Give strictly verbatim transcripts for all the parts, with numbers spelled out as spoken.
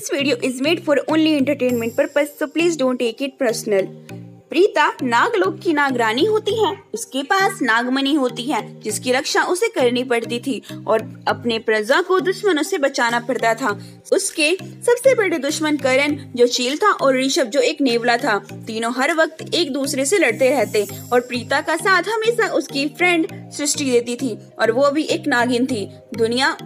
This video is made for only entertainment purpose, so please don't take it personal. Preeta Nagalok की नागरानी होती है। उसके पास नागमणि होती है जिसकी रक्षा उसे करनी पड़ती थी और अपने प्रजा को दुश्मनों से बचाना पड़ता था। उसके सबसे बड़े दुश्मन करण जो चील था और ऋषभ जो एक नेवला था। तीनों हर वक्त एक दूसरे से लड़ते रहते और प्रीता का साथ हमेशा उसकी फ्रेंड सृष्टि देती थी और वो भी एक नागिन थी। दुनिया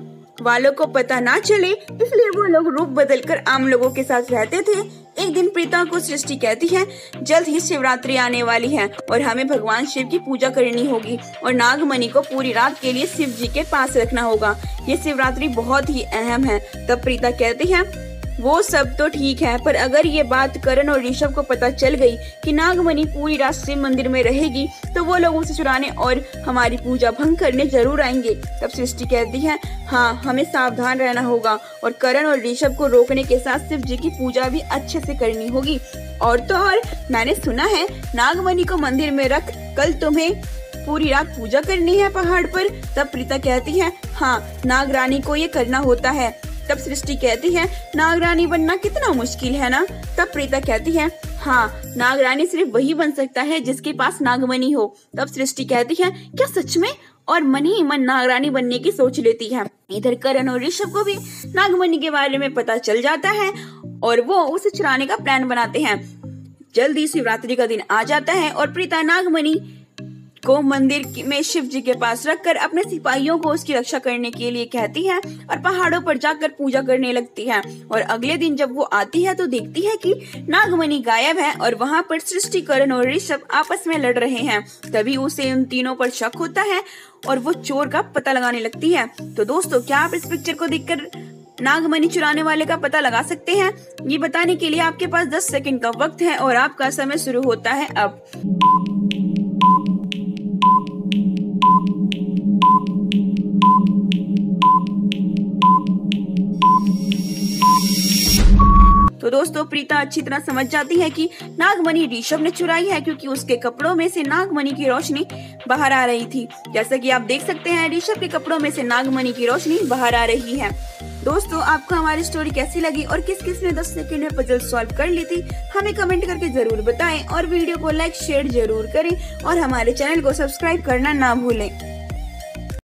वालों को पता ना चले इसलिए वो लोग रूप बदलकर आम लोगों के साथ रहते थे। एक दिन प्रीता को सृष्टि कहती है जल्द ही शिवरात्रि आने वाली है और हमें भगवान शिव की पूजा करनी होगी और नागमणि को पूरी रात के लिए शिव जी के पास रखना होगा। ये शिवरात्रि बहुत ही अहम है। तब प्रीता कहती है वो सब तो ठीक है, पर अगर ये बात करण और ऋषभ को पता चल गई कि नागमणि पूरी रात शिव मंदिर में रहेगी तो वो लोगों से चुराने और हमारी पूजा भंग करने जरूर आएंगे। तब सृष्टि कहती है हाँ, हमें सावधान रहना होगा और करण और ऋषभ को रोकने के साथ शिव जी की पूजा भी अच्छे से करनी होगी। और तो और मैंने सुना है नागमणि को मंदिर में रख कल तुम्हें पूरी रात पूजा करनी है पहाड़ पर। तब प्रीता कहती है हाँ, नागरानी को ये करना होता है। तब सृष्टि कहती है नागरानी बनना कितना मुश्किल है ना। तब प्रीता कहती है हाँ, नागरानी सिर्फ वही बन सकता है जिसके पास नागमणि हो। तब सृष्टि कहती है क्या सच में, और मन ही मन नागरानी बनने की सोच लेती है। इधर करण और ऋषभ को भी नागमणि के बारे में पता चल जाता है और वो उसे चुराने का प्लान बनाते हैं। जल्दी शिवरात्रि का दिन आ जाता है और प्रीता नागमणि को मंदिर में शिव जी के पास रखकर अपने सिपाहियों को उसकी रक्षा करने के लिए कहती है और पहाड़ों पर जाकर पूजा करने लगती है। और अगले दिन जब वो आती है तो देखती है कि नागमणि गायब है और वहां पर सृष्टि, करण और ऋषभ आपस में लड़ रहे हैं। तभी उसे उन तीनों पर शक होता है और वो चोर का पता लगाने लगती है। तो दोस्तों, क्या आप इस पिक्चर को देखकर नागमणि चुराने वाले का पता लगा सकते हैं? ये बताने के लिए आपके पास दस सेकेंड का वक्त है और आपका समय शुरू होता है अब। तो दोस्तों, प्रीता अच्छी तरह समझ जाती है कि नागमणि ऋषभ ने चुराई है क्योंकि उसके कपड़ों में से नागमणि की रोशनी बाहर आ रही थी। जैसा कि आप देख सकते हैं, ऋषभ के कपड़ों में से नागमणि की रोशनी बाहर आ रही है। दोस्तों, आपको हमारी स्टोरी कैसी लगी और किस किस ने दस सेकंड में पजल सॉल्व कर ली थी, हमें कमेंट करके जरूर बताएं और वीडियो को लाइक शेयर जरूर करें और हमारे चैनल को सब्सक्राइब करना ना भूलें।